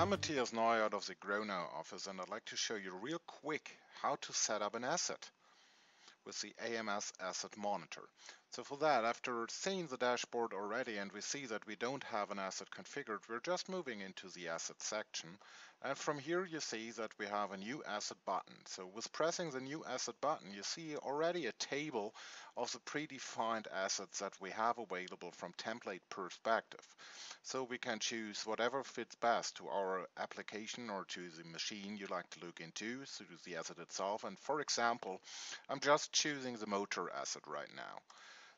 I'm Matthias Noy out of the Gronau office, and I'd like to show you real quick how to set up an asset with the AMS Asset Monitor. So for that, after seeing the dashboard already and we see that we don't have an asset configured, we're just moving into the asset section. And from here you see that we have a new asset button. So with pressing the new asset button, you see already a table of the predefined assets that we have available from template perspective. So we can choose whatever fits best to our application or to the machine you like to look into, so to the asset itself. And for example, I'm just choosing the motor asset right now.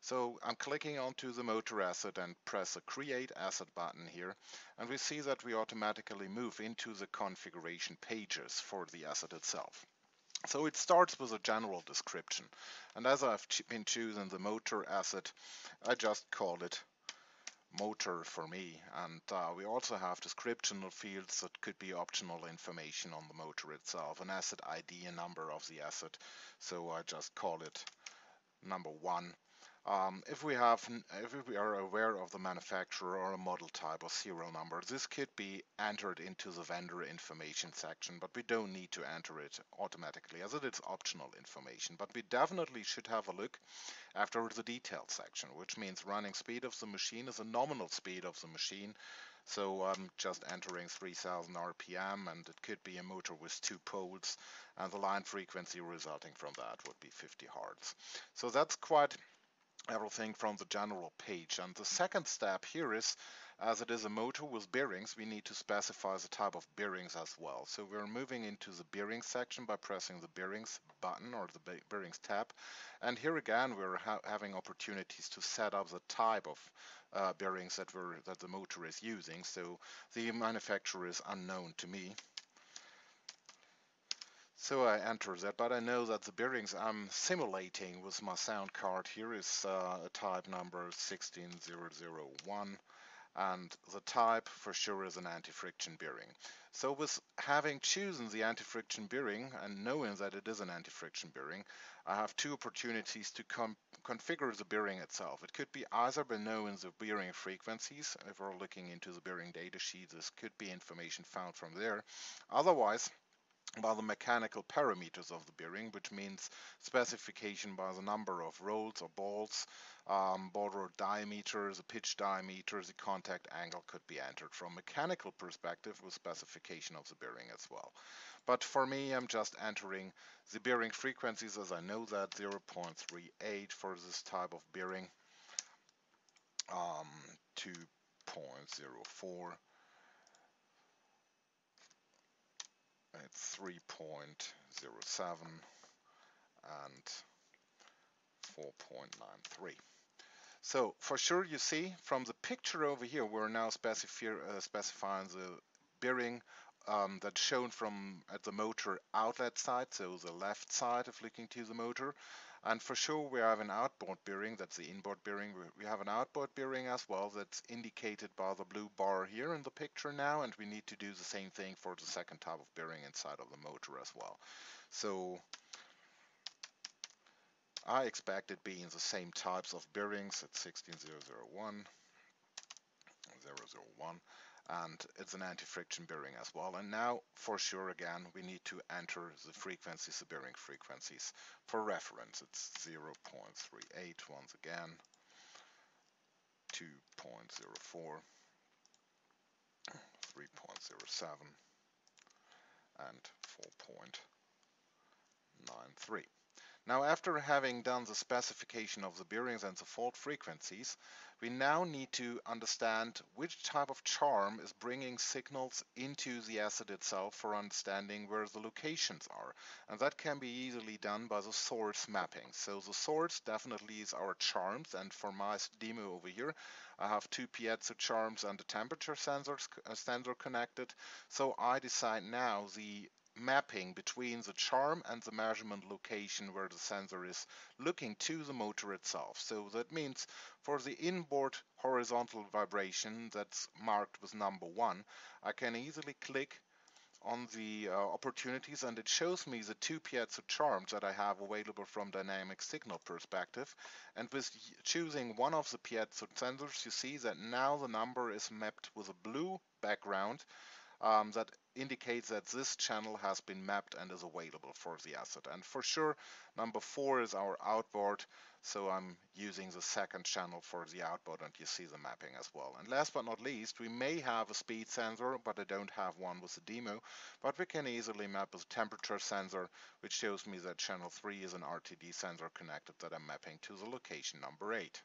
So I'm clicking onto the motor asset and press the Create Asset button here, and we see that we automatically move into the configuration pages for the asset itself. So it starts with a general description, and as I've been choosing the motor asset, I just call it motor for me, and we also have descriptional fields that could be optional information on the motor itself, an asset ID and number of the asset, so I just call it number 1. If we are aware of the manufacturer or a model type or serial number, this could be entered into the vendor information section, but we don't need to enter it automatically as it is optional information. But we definitely should have a look after the details section, which means running speed of the machine is a nominal speed of the machine. So I'm just entering 3000 RPM, and it could be a motor with 2 poles, and the line frequency resulting from that would be 50 Hz. So that's quite everything from the general page. And the second step here is, as it is a motor with bearings, we need to specify the type of bearings as well. So we're moving into the bearings section by pressing the bearings button or the bearings tab. And here again, we're having opportunities to set up the type of bearings that the motor is using. So the manufacturer is unknown to me. So I enter that, but I know that the bearings I'm simulating with my sound card here is a type number 16001, and the type for sure is an anti-friction bearing. So with having chosen the anti-friction bearing and knowing that it is an anti-friction bearing, I have 2 opportunities to configure the bearing itself. It could be either by knowing the bearing frequencies. If we're looking into the bearing data sheet, this could be information found from there. Otherwise, by the mechanical parameters of the bearing, which means specification by the number of rolls or balls, ball rod diameter, the pitch diameter, the contact angle could be entered from mechanical perspective with specification of the bearing as well. But for me, I'm just entering the bearing frequencies, as I know that 0.38 for this type of bearing, 2.04. It's 3.07 and 4.93. So for sure you see from the picture over here, we're now specifying the bearing that's shown from at the motor outlet side, so the left side of looking to the motor. And for sure we have an outboard bearing, that's the inboard bearing. We have an outboard bearing as well that's indicated by the blue bar here in the picture now, and we need to do the same thing for the second type of bearing inside of the motor as well. So I expect it being the same types of bearings at 16001. 001, and it's an anti-friction bearing as well. And now for sure again we need to enter the frequencies, the bearing frequencies. For reference, it's 0.38 once again, 2.04, 3.07 and 4.93. Now, after having done the specification of the bearings and the fault frequencies, we now need to understand which type of charm is bringing signals into the asset itself for understanding where the locations are. And that can be easily done by the source mapping. So the source definitely is our charms, and for my demo over here, I have 2 piezo charms and a temperature sensor connected. So I decide now the mapping between the charm and the measurement location where the sensor is looking to the motor itself. So that means for the inboard horizontal vibration that's marked with number 1, I can easily click on the opportunities, and it shows me the 2 piezo charms that I have available from dynamic signal perspective. And with choosing one of the piezo sensors, you see that now the number is mapped with a blue background that indicates that this channel has been mapped and is available for the asset. And for sure, number 4 is our outboard, so I'm using the second channel for the outboard, and you see the mapping as well. And last but not least, we may have a speed sensor, but I don't have one with the demo, but we can easily map a temperature sensor, which shows me that channel 3 is an RTD sensor connected that I'm mapping to the location number 8.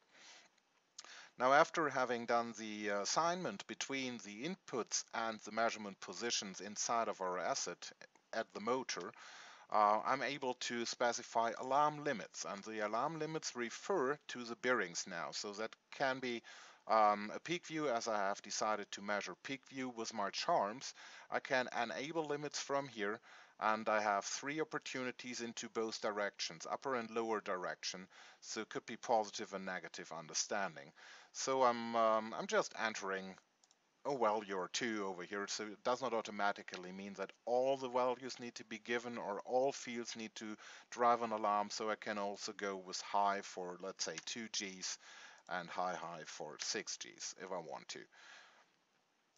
Now, after having done the assignment between the inputs and the measurement positions inside of our asset at the motor, I'm able to specify alarm limits, and the alarm limits refer to the bearings now, so that can be a peak view, as I have decided to measure peak view with my CHARMs. I can enable limits from here, and I have 3 opportunities into both directions, upper and lower direction, so it could be positive and negative understanding. So I'm just entering a value or 2 over here, so it does not automatically mean that all the values need to be given or all fields need to drive an alarm, so I can also go with high for, let's say, 2 Gs, and high for 6 Gs if I want to.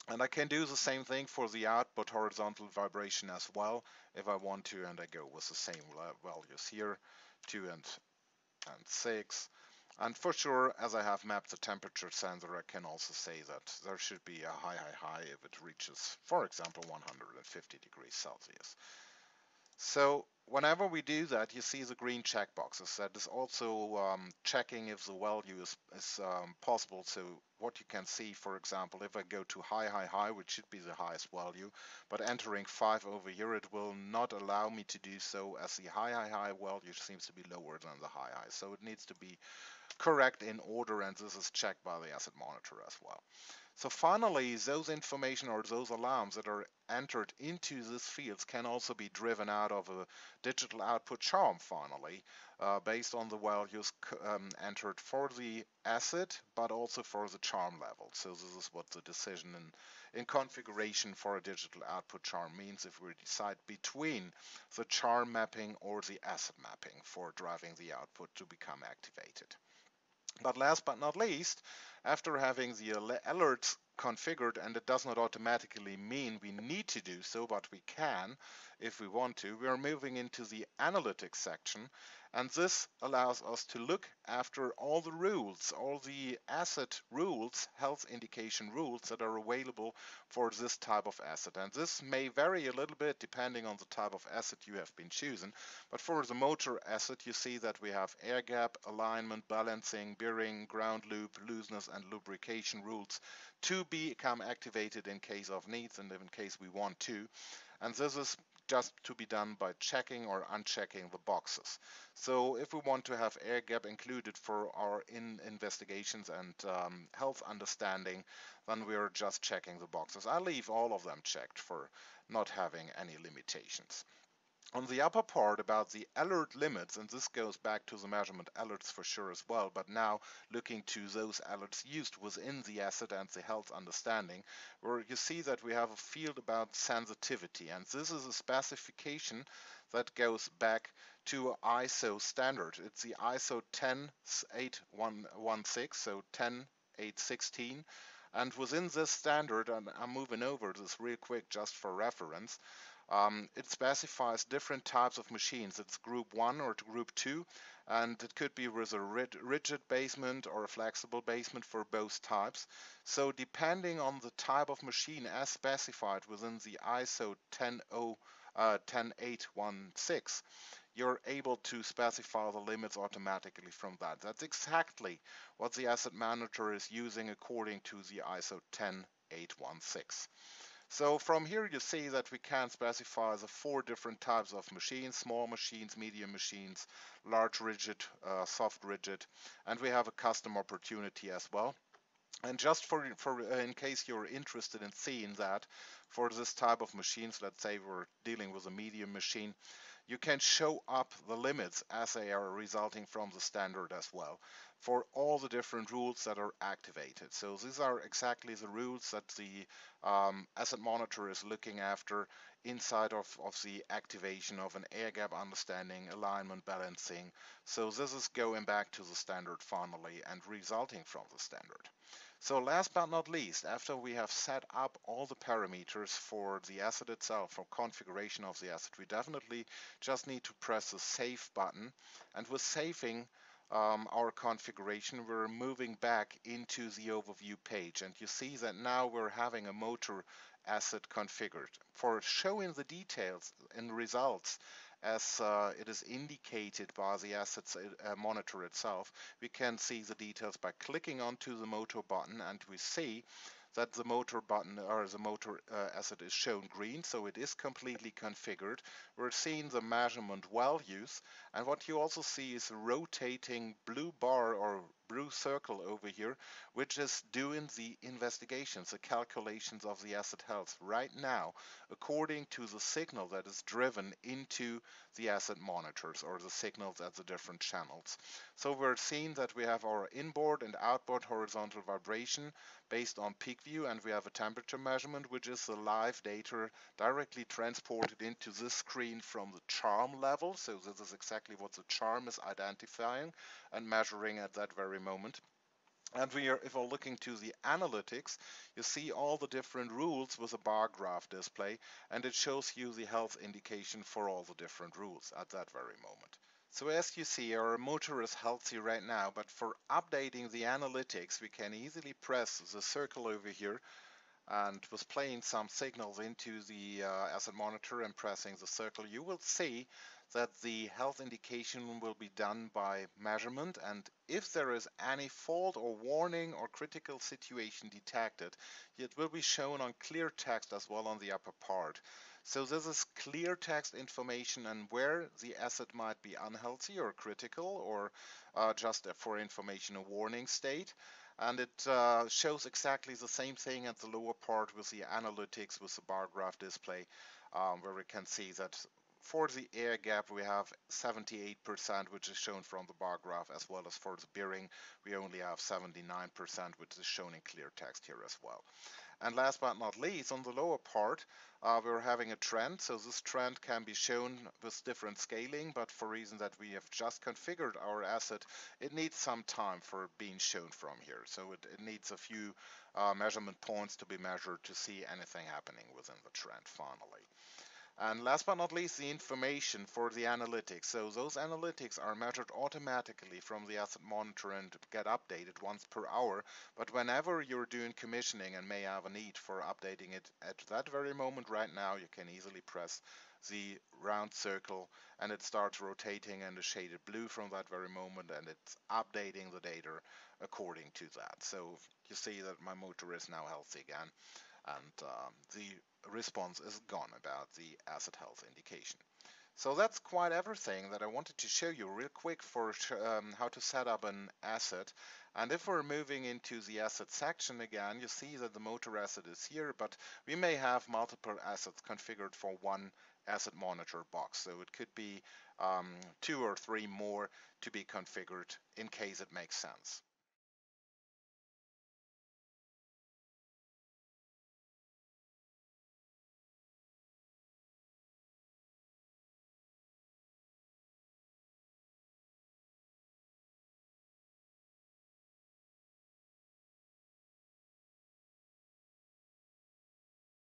And I can do the same thing for the output horizontal vibration as well if I want to, and I go with the same values here, 2 and 6. And for sure, as I have mapped the temperature sensor, I can also say that there should be a high if it reaches, for example, 150 degrees Celsius. So whenever we do that, you see the green checkboxes. That is also checking if the value is possible. So what you can see, for example, if I go to high, which should be the highest value, but entering 5 over here, it will not allow me to do so, as the high value seems to be lower than the high. So it needs to be correct in order, and this is checked by the asset monitor as well. So finally, those information or those alarms that are entered into these fields can also be driven out of a digital output CHARM finally, based on the values entered for the asset, but also for the CHARM level. So this is what the decision in configuration for a digital output CHARM means, if we decide between the CHARM mapping or the asset mapping for driving the output to become activated. But last but not least, after having the alerts configured, and it does not automatically mean we need to do so, but we can if we want to, we are moving into the analytics section, and this allows us to look after all the rules, all the asset rules, health indication rules that are available for this type of asset. And this may vary a little bit depending on the type of asset you have been chosen, but for the motor asset you see that we have air gap, alignment, balancing, bearing, ground loop, looseness and lubrication rules to become activated in case of needs and in case we want to. And this is just to be done by checking or unchecking the boxes. So if we want to have air gap included for our investigations and health understanding, then we are just checking the boxes. I leave all of them checked for not having any limitations. On the upper part about the alert limits, and this goes back to the measurement alerts for sure as well, but now looking to those alerts used within the asset and the health understanding, where you see that we have a field about sensitivity, and this is a specification that goes back to ISO standard. It's the ISO 10816, so 10816. And within this standard, and I'm moving over this real quick just for reference, it specifies different types of machines. It's group 1 or group 2, and it could be with a rigid basement or a flexible basement for both types. So depending on the type of machine as specified within the ISO 10816, you're able to specify the limits automatically from that. That's exactly what the asset manager is using according to the ISO 10816. So from here you see that we can specify the 4 different types of machines: small machines, medium machines, large rigid, soft rigid, and we have a custom opportunity as well. And just for in case you're interested in seeing that, for this type of machines, let's say we're dealing with a medium machine, you can show up the limits as they are resulting from the standard as well for all the different rules that are activated. So these are exactly the rules that the asset monitor is looking after inside of the activation of an air gap understanding, alignment balancing. So this is going back to the standard finally and resulting from the standard. So last but not least, after we have set up all the parameters for the asset itself, for configuration of the asset, we definitely just need to press the save button, and with saving our configuration, we're moving back into the overview page, and you see that now we're having a motor asset configured. For showing the details and results as it is indicated by the assets monitor itself, we can see the details by clicking onto the motor button, and we see that the motor button or the motor asset is shown green, so it is completely configured. We're seeing the measurement values, and what you also see is a rotating blue bar or blue circle over here, which is doing the investigations, the calculations of the asset health right now, according to the signal that is driven into the asset monitors or the signals at the different channels. So we're seeing that we have our inboard and outboard horizontal vibration based on peak view, and we have a temperature measurement, which is the live data directly transported into this screen from the charm level. So this is exactly what the charm is identifying and measuring at that very moment. And we are, if we're looking to the analytics, you see all the different rules with a bar graph display, and it shows you the health indication for all the different rules at that very moment. So as you see, our motor is healthy right now, but for updating the analytics, we can easily press the circle over here, and with playing some signals into the asset monitor and pressing the circle, you will see that the health indication will be done by measurement, and if there is any fault or warning or critical situation detected, it will be shown on clear text as well on the upper part. So this is clear text information, and where the asset might be unhealthy or critical or just for information a warning state. And it shows exactly the same thing at the lower part with the analytics with the bar graph display, where we can see that for the air gap we have 78%, which is shown from the bar graph, as well as for the bearing we only have 79%, which is shown in clear text here as well. And last but not least, on the lower part, we're having a trend. So this trend can be shown with different scaling, but for reason that we have just configured our asset, it needs some time for being shown from here. So it needs a few measurement points to be measured to see anything happening within the trend finally. And last but not least, the information for the analytics. So those analytics are measured automatically from the asset monitor and get updated once per hour. But whenever you're doing commissioning and may have a need for updating it at that very moment right now, you can easily press the round circle and it starts rotating in the shaded blue from that very moment, and it's updating the data according to that. So you see that my motor is now healthy again, and the response is gone about the asset health indication. So that's quite everything that I wanted to show you real quick for how to set up an asset. And if we're moving into the asset section again, you see that the motor asset is here, but we may have multiple assets configured for one asset monitor box. So it could be 2 or 3 more to be configured in case it makes sense.